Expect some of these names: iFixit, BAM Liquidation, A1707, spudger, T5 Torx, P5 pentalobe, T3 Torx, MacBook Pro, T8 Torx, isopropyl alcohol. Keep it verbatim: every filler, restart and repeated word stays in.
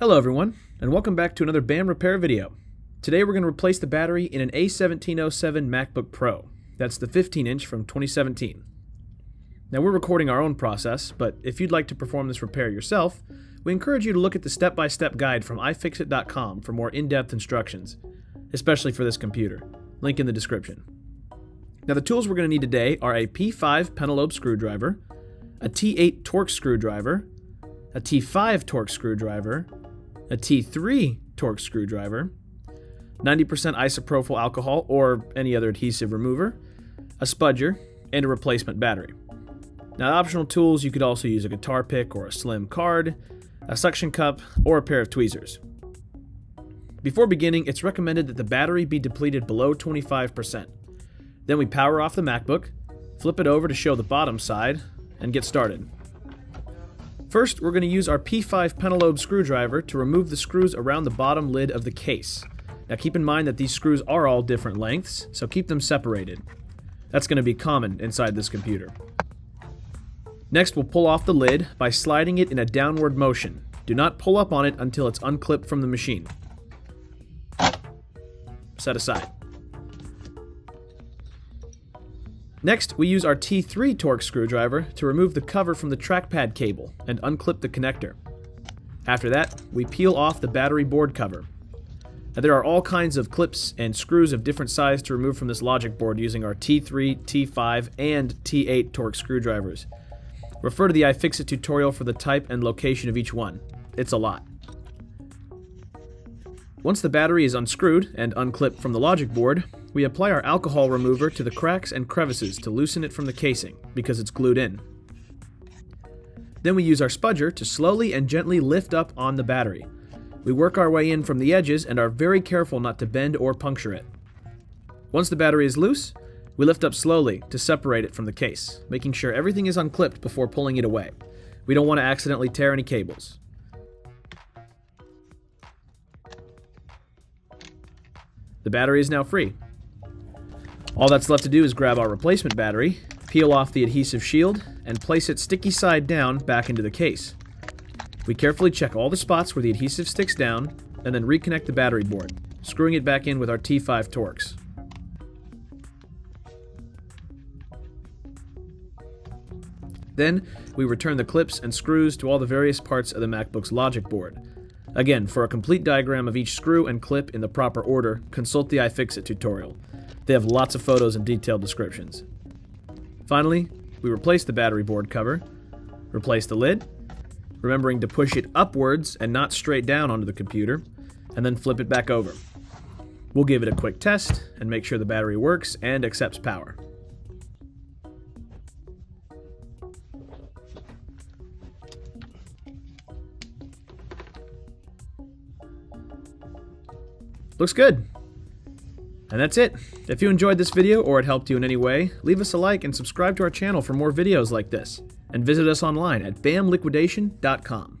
Hello everyone, and welcome back to another BAM repair video. Today we're going to replace the battery in an A seventeen oh seven MacBook Pro. That's the fifteen inch from twenty seventeen. Now we're recording our own process, but if you'd like to perform this repair yourself, we encourage you to look at the step-by-step guide from i fixit dot com for more in-depth instructions, especially for this computer. Link in the description. Now the tools we're going to need today are a P five pentalobe screwdriver, a T eight Torx screwdriver, a T five Torx screwdriver, a T three Torx screwdriver, ninety percent isopropyl alcohol or any other adhesive remover, a spudger, and a replacement battery. Now, optional tools, you could also use a guitar pick or a slim card, a suction cup, or a pair of tweezers. Before beginning, it's recommended that the battery be depleted below twenty-five percent. Then we power off the MacBook, flip it over to show the bottom side, and get started. First, we're going to use our P five pentalobe screwdriver to remove the screws around the bottom lid of the case. Now keep in mind that these screws are all different lengths, so keep them separated. That's going to be common inside this computer. Next, we'll pull off the lid by sliding it in a downward motion. Do not pull up on it until it's unclipped from the machine. Set aside. Next, we use our T three Torx screwdriver to remove the cover from the trackpad cable and unclip the connector. After that, we peel off the battery board cover. Now, there are all kinds of clips and screws of different size to remove from this logic board using our T three, T five, and T eight Torx screwdrivers. Refer to the iFixit tutorial for the type and location of each one. It's a lot. Once the battery is unscrewed and unclipped from the logic board, we apply our alcohol remover to the cracks and crevices to loosen it from the casing, because it's glued in. Then we use our spudger to slowly and gently lift up on the battery. We work our way in from the edges and are very careful not to bend or puncture it. Once the battery is loose, we lift up slowly to separate it from the case, making sure everything is unclipped before pulling it away. We don't want to accidentally tear any cables. The battery is now free. All that's left to do is grab our replacement battery, peel off the adhesive shield, and place it sticky side down back into the case. We carefully check all the spots where the adhesive sticks down, and then reconnect the battery board, screwing it back in with our T five Torx. Then, we return the clips and screws to all the various parts of the MacBook's logic board. Again, for a complete diagram of each screw and clip in the proper order, consult the iFixit tutorial. They have lots of photos and detailed descriptions. Finally, we replace the battery board cover, replace the lid, remembering to push it upwards and not straight down onto the computer, and then flip it back over. We'll give it a quick test and make sure the battery works and accepts power. Looks good. And that's it. If you enjoyed this video or it helped you in any way, leave us a like and subscribe to our channel for more videos like this. And visit us online at bam liquidation dot com.